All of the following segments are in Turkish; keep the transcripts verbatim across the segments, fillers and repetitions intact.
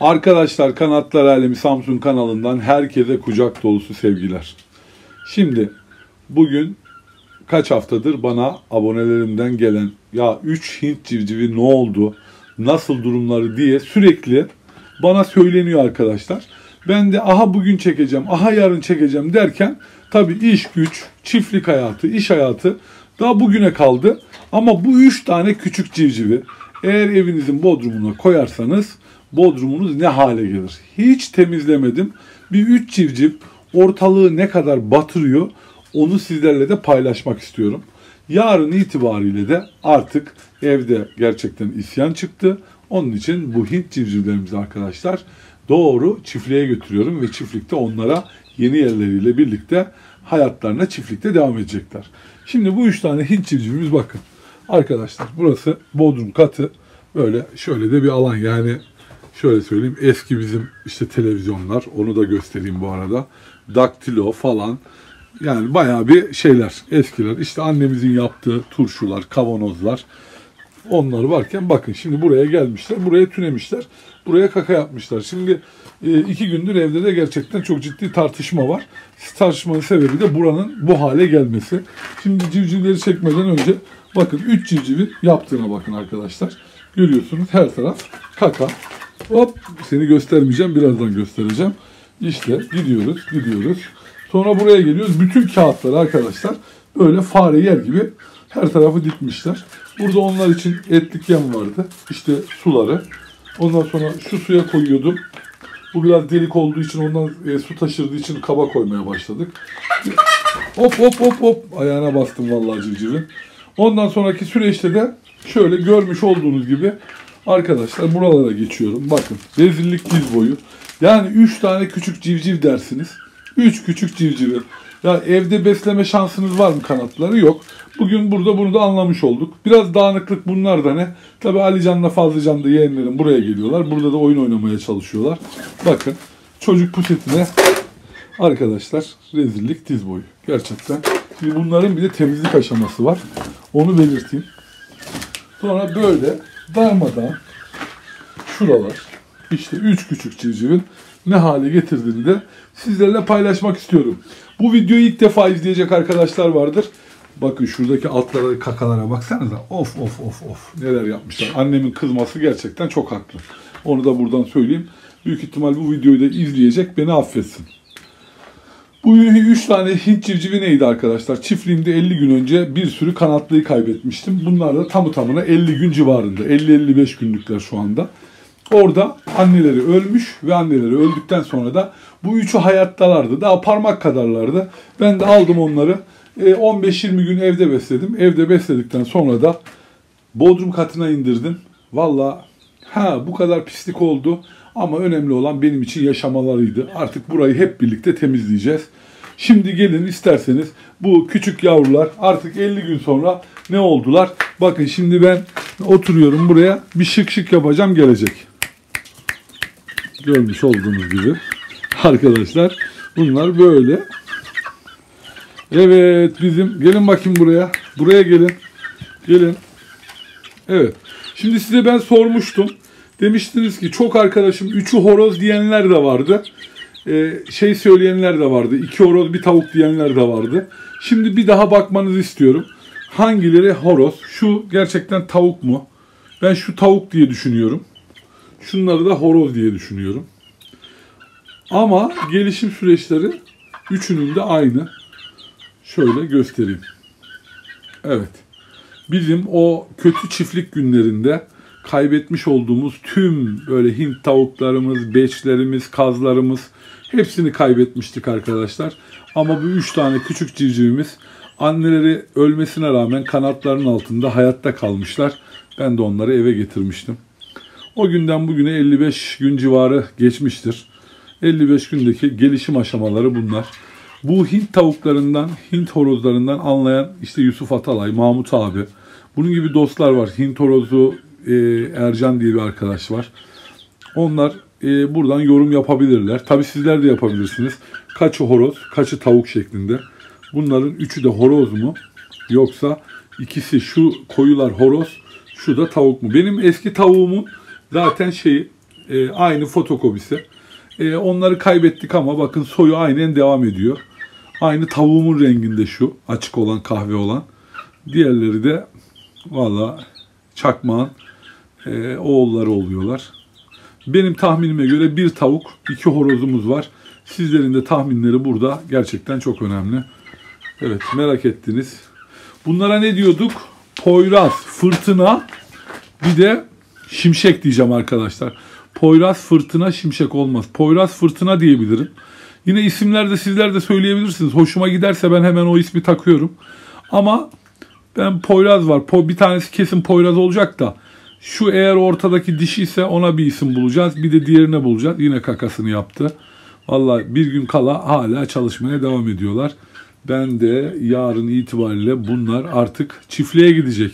Arkadaşlar, Kanatlar Alemi Samsun kanalından herkese kucak dolusu sevgiler. Şimdi bugün kaç haftadır bana abonelerimden gelen ya üç Hint civcivi ne oldu, nasıl durumları diye sürekli bana söyleniyor arkadaşlar. Ben de aha bugün çekeceğim, aha yarın çekeceğim derken tabii iş güç, çiftlik hayatı, iş hayatı daha bugüne kaldı. Ama bu üç tane küçük civcivi eğer evinizin bodrumuna koyarsanız bodrumunuz ne hale gelir? Hiç temizlemedim. Bir üç civciv ortalığı ne kadar batırıyor onu sizlerle de paylaşmak istiyorum. Yarın itibariyle de artık evde gerçekten isyan çıktı. Onun için bu Hint civcivlerimizi arkadaşlar doğru çiftliğe götürüyorum ve çiftlikte onlara yeni yerleriyle birlikte hayatlarına çiftlikte devam edecekler. Şimdi bu üç tane Hint civcivimiz bakın. Arkadaşlar burası bodrum katı. Böyle şöyle de bir alan, yani şöyle söyleyeyim, eski bizim işte televizyonlar, onu da göstereyim bu arada. Daktilo falan, yani bayağı bir şeyler, eskiler. İşte annemizin yaptığı turşular, kavanozlar, onlar varken bakın şimdi buraya gelmişler, buraya tünemişler, buraya kaka yapmışlar. Şimdi iki gündür evde de gerçekten çok ciddi tartışma var. Tartışmanın sebebi de buranın bu hale gelmesi. Şimdi civcivleri çekmeden önce bakın üç civcivi yaptığına bakın arkadaşlar. Görüyorsunuz her taraf kaka. Hop, seni göstermeyeceğim, birazdan göstereceğim. İşte gidiyoruz gidiyoruz. Sonra buraya geliyoruz. Bütün kağıtları arkadaşlar böyle fare yer gibi her tarafı dikmişler. Burada onlar için etlik yem vardı. İşte suları. Ondan sonra şu suya koyuyordum. Bu biraz delik olduğu için, ondan e, su taşırdığı için kaba koymaya başladık. Hop hop hop hop. Ayağına bastım vallahi civcivin. Ondan sonraki süreçte de şöyle görmüş olduğunuz gibi arkadaşlar buralara geçiyorum. Bakın rezillik diz boyu. Yani üç tane küçük civciv dersiniz. üç küçük civcivi. Ya evde besleme şansınız var mı kanatları? Yok. Bugün burada bunu da anlamış olduk. Biraz dağınıklık bunlar da ne? Tabii Alican'la Fazlıcan da yeğenlerim buraya geliyorlar. Burada da oyun oynamaya çalışıyorlar. Bakın çocuk pusetine arkadaşlar rezillik diz boyu. Gerçekten. Şimdi bunların bir de temizlik aşaması var. Onu belirteyim. Sonra böyle darmadan şuralar, işte üç küçük civcivin ne hale getirdiğini de sizlerle paylaşmak istiyorum. Bu videoyu ilk defa izleyecek arkadaşlar vardır. Bakın şuradaki altlara, kakalara baksanıza. Of of of of. Neler yapmışlar. Annemin kızması gerçekten çok haklı. Onu da buradan söyleyeyim. Büyük ihtimal bu videoyu da izleyecek, beni affetsin. Bu üç tane Hint civcivi neydi arkadaşlar? Çiftliğimde elli gün önce bir sürü kanatlıyı kaybetmiştim. Bunlar da tamı tamına elli gün civarında. elli elli beş günlükler şu anda. Orada anneleri ölmüş ve anneleri öldükten sonra da bu üçü hayattalardı. Daha parmak kadarlardı. Ben de aldım onları. on beş yirmi gün evde besledim. Evde besledikten sonra da bodrum katına indirdim. Valla ha bu kadar pislik oldu. Ama önemli olan benim için yaşamalarıydı. Artık burayı hep birlikte temizleyeceğiz. Şimdi gelin isterseniz bu küçük yavrular artık elli gün sonra ne oldular? Bakın şimdi ben oturuyorum buraya. Bir şık şık yapacağım, gelecek. Görmüş olduğunuz gibi. Arkadaşlar bunlar böyle. Evet bizim. Gelin bakayım buraya. Buraya gelin. Gelin. Evet. Şimdi size ben sormuştum. Demiştiniz ki çok arkadaşım üçü horoz diyenler de vardı. Ee, şey söyleyenler de vardı. iki horoz bir tavuk diyenler de vardı. Şimdi bir daha bakmanızı istiyorum. Hangileri horoz? Şu gerçekten tavuk mu? Ben şu tavuk diye düşünüyorum. Şunları da horoz diye düşünüyorum. Ama gelişim süreçleri üçünün de aynı. Şöyle göstereyim. Evet. Bizim o kötü çiftlik günlerinde kaybetmiş olduğumuz tüm böyle Hint tavuklarımız, beçlerimiz, kazlarımız hepsini kaybetmiştik arkadaşlar. Ama bu üç tane küçük civcivimiz anneleri ölmesine rağmen kanatlarının altında hayatta kalmışlar. Ben de onları eve getirmiştim. O günden bugüne elli beş gün civarı geçmiştir. elli beş gündeki gelişim aşamaları bunlar. Bu Hint tavuklarından, Hint horozlarından anlayan işte Yusuf Atalay, Mahmut abi. Bunun gibi dostlar var. Hint horozu Ercan diye bir arkadaş var. Onlar buradan yorum yapabilirler. Tabi sizler de yapabilirsiniz. Kaçı horoz, kaçı tavuk şeklinde. Bunların üçü de horoz mu? Yoksa ikisi, şu koyular horoz, şu da tavuk mu? Benim eski tavuğumun zaten şeyi E, aynı fotokopisi. E, onları kaybettik ama bakın soyu aynen devam ediyor. Aynı tavuğumun renginde şu. Açık olan, kahve olan. Diğerleri de valla çakmağın e, oğulları oluyorlar. Benim tahminime göre bir tavuk, iki horozumuz var. Sizlerin de tahminleri burada gerçekten çok önemli. Evet, merak ettiniz. Bunlara ne diyorduk? Poyraz, fırtına, bir de şimşek diyeceğim arkadaşlar. Poyraz, fırtına, şimşek olmaz. Poyraz, fırtına diyebilirim. Yine isimlerde sizler de söyleyebilirsiniz. Hoşuma giderse ben hemen o ismi takıyorum. Ama ben Poyraz var. Po, bir tanesi kesin Poyraz olacak da. Şu eğer ortadaki dişi ise ona bir isim bulacağız. Bir de diğerine bulacağız. Yine kakasını yaptı. Vallahi bir gün kala hala çalışmaya devam ediyorlar. Ben de yarın itibariyle bunlar artık çiftliğe gidecek.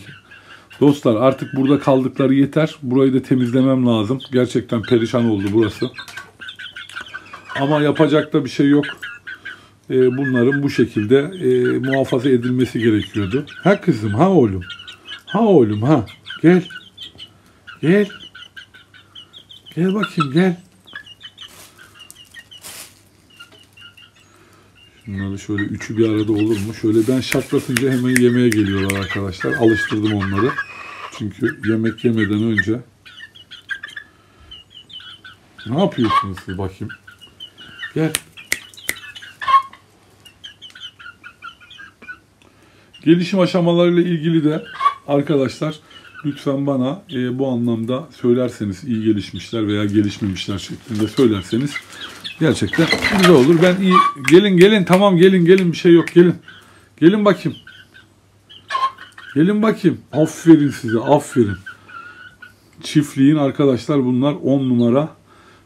Dostlar artık burada kaldıkları yeter. Burayı da temizlemem lazım. Gerçekten perişan oldu burası. Ama yapacak da bir şey yok. Ee, bunların bu şekilde e, muhafaza edilmesi gerekiyordu. Ha kızım, ha oğlum. Ha oğlum, ha. Gel. Gel. Gel bakayım, gel. Bunları şöyle üçü bir arada olur mu? Şöyle ben şaklatınca hemen yemeğe geliyorlar arkadaşlar. Alıştırdım onları. Çünkü yemek yemeden önce. Ne yapıyorsunuz siz bakayım? Gel. Gelişim aşamalarıyla ilgili de arkadaşlar lütfen bana e, bu anlamda söylerseniz, iyi gelişmişler veya gelişmemişler şeklinde söylerseniz gerçekten güzel olur. Ben iyi, gelin gelin tamam gelin gelin bir şey yok gelin. Gelin bakayım. Gelin bakayım. Aferin size, aferin. Çiftliğin arkadaşlar bunlar on numara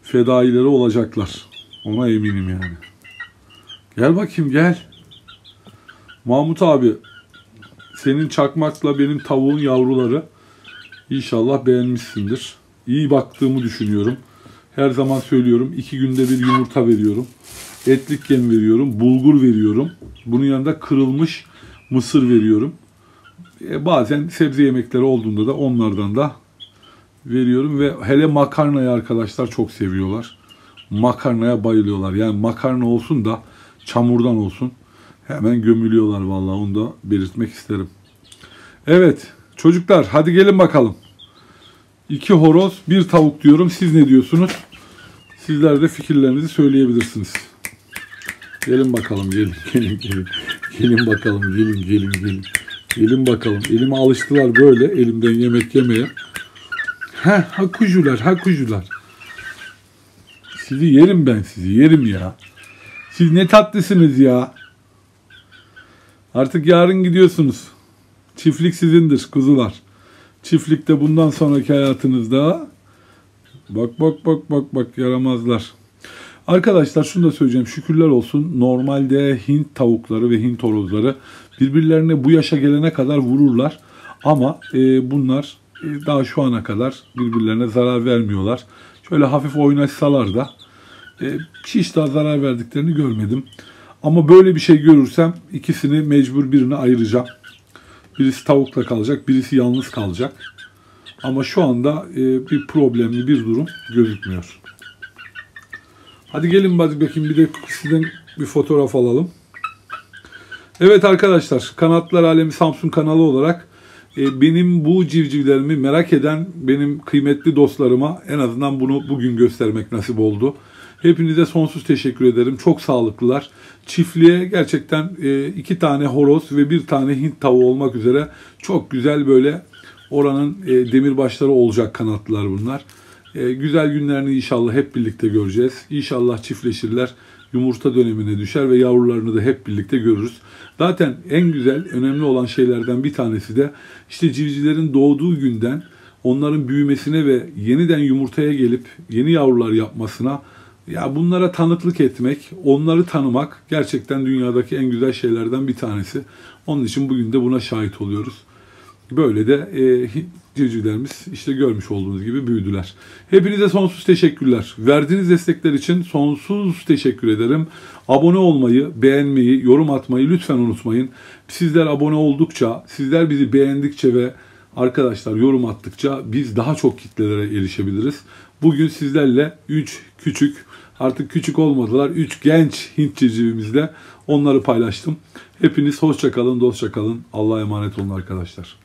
fedaileri olacaklar. Ona eminim yani. Gel bakayım gel. Mahmut abi, senin çakmakla benim tavuğun yavruları, inşallah beğenmişsindir. İyi baktığımı düşünüyorum. Her zaman söylüyorum, iki günde bir yumurta veriyorum. Etlik yem veriyorum, bulgur veriyorum. Bunun yanında kırılmış mısır veriyorum. E bazen sebze yemekleri olduğunda da onlardan da veriyorum. Ve hele makarnayı arkadaşlar çok seviyorlar. Makarnaya bayılıyorlar. Yani makarna olsun da çamurdan olsun. Hemen gömülüyorlar vallahi, onu da belirtmek isterim. Evet çocuklar, hadi gelin bakalım. İki horoz, bir tavuk diyorum. Siz ne diyorsunuz? Sizler de fikirlerinizi söyleyebilirsiniz. Gelin bakalım, gelin, gelin, gelin. Gelin bakalım, gelin, gelin, gelin. Gelin bakalım. Elime alıştılar böyle, elimden yemek yemeye. Ha, ha kuzular, ha kuzular. Sizi yerim ben, sizi yerim ya. Siz ne tatlısınız ya. Artık yarın gidiyorsunuz. Çiftlik sizindir kuzular. Çiftlikte bundan sonraki hayatınızda bak bak bak bak bak yaramazlar. Arkadaşlar şunu da söyleyeceğim. Şükürler olsun. Normalde Hint tavukları ve Hint horozları birbirlerine bu yaşa gelene kadar vururlar. Ama e, bunlar e, daha şu ana kadar birbirlerine zarar vermiyorlar. Şöyle hafif oynaşsalar da e, hiç daha zarar verdiklerini görmedim. Ama böyle bir şey görürsem ikisini mecbur birine ayıracağım. Birisi tavukla kalacak, birisi yalnız kalacak. Ama şu anda e, bir problemli bir durum gözükmüyor. Hadi gelin bakayım, bir de sizden bir fotoğraf alalım. Evet arkadaşlar, Kanatlar Alemi Samsun kanalı olarak e, benim bu civcivlerimi merak eden benim kıymetli dostlarıma en azından bunu bugün göstermek nasip oldu. Hepinize sonsuz teşekkür ederim. Çok sağlıklılar. Çiftliğe gerçekten iki tane horoz ve bir tane Hint tavuğu olmak üzere çok güzel böyle oranın demirbaşları olacak kanatlar bunlar. Güzel günlerini inşallah hep birlikte göreceğiz. İnşallah çiftleşirler. Yumurta dönemine düşer ve yavrularını da hep birlikte görürüz. Zaten en güzel, önemli olan şeylerden bir tanesi de işte civcivlerin doğduğu günden onların büyümesine ve yeniden yumurtaya gelip yeni yavrular yapmasına, ya bunlara tanıklık etmek, onları tanımak gerçekten dünyadaki en güzel şeylerden bir tanesi. Onun için bugün de buna şahit oluyoruz. Böyle de e, civcivlerimiz işte görmüş olduğunuz gibi büyüdüler. Hepinize sonsuz teşekkürler. Verdiğiniz destekler için sonsuz teşekkür ederim. Abone olmayı, beğenmeyi, yorum atmayı lütfen unutmayın. Sizler abone oldukça, sizler bizi beğendikçe ve arkadaşlar yorum attıkça biz daha çok kitlelere erişebiliriz. Bugün sizlerle üç küçük, artık küçük olmadılar, üç genç Hint civcivimizle onları paylaştım. Hepiniz hoşça kalın, dostça kalın. Allah'a emanet olun arkadaşlar.